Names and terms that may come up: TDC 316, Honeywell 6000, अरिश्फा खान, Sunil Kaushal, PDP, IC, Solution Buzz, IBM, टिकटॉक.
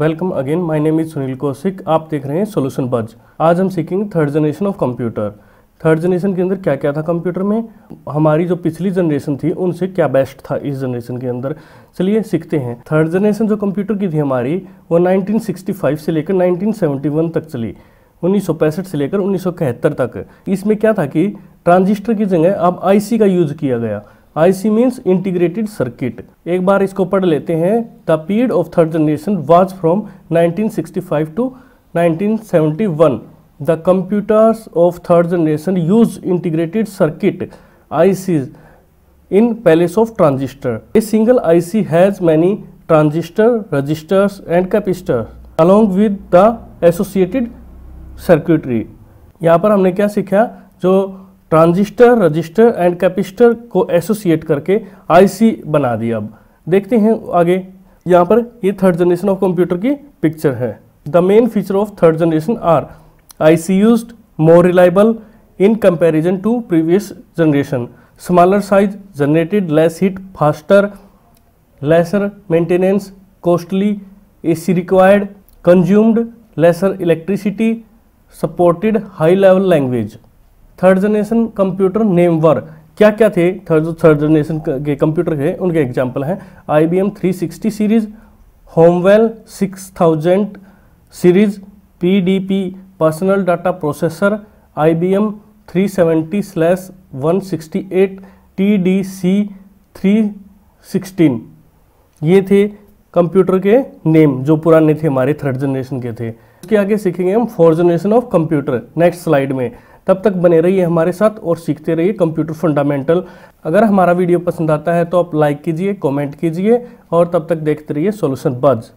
Welcome again, my name is Sunil Kaushik. आप देख रहे हैं सोल्यूशन बज। आज हम सीखेंगे third generation of computer. Third generation के अंदर क्या क्या था कंप्यूटर में, हमारी जो पिछली जनरेशन थी उनसे क्या बेस्ट था इस जनरेशन के अंदर, चलिए सीखते हैं। थर्ड जनरेशन जो कंप्यूटर की थी हमारी वो 1965 से लेकर 1971 तक चली, 1965 से लेकर 1971 तक। इसमें क्या था कि ट्रांजिस्टर की जगह अब IC का यूज किया गया। IC means integrated circuit. एक बार इसको पढ़ लेते हैं। The period of third generation was from 1965 to 1971। The computers of third generation use integrated circuit ICs in place of transistor. A single IC has many transistor, registers and capacitor along with the associated circuitry. यहाँ पर हमने क्या सीखा, जो transistor, register and capacitor को associate करके IC बना दिया। अब देखते हैं आगे। यहाँ पर ये थर्ड जनरेशन ऑफ कंप्यूटर की पिक्चर है। The main feature of third generation are IC used more reliable in comparison to previous generation, smaller size generated less heat faster, lesser maintenance costly, AC required, consumed lesser electricity, supported high level language. Third generation computer name were क्या क्या थे। Third generation के computer थे उनके example हैं IBM 360 series, Honeywell 6000 series, PDP personal data processor, IBM 370/168, TDC 316। ये थे computer के नेम जो पुराने थे हमारे थर्ड जनरेशन के थे। उसके आगे सीखेंगे हम fourth generation of computer next slide में। तब तक बने रहिए हमारे साथ और सीखते रहिए कंप्यूटर फंडामेंटल। अगर हमारा वीडियो पसंद आता है तो आप लाइक कीजिए, कमेंट कीजिए और तब तक देखते रहिए सोल्यूशन बज।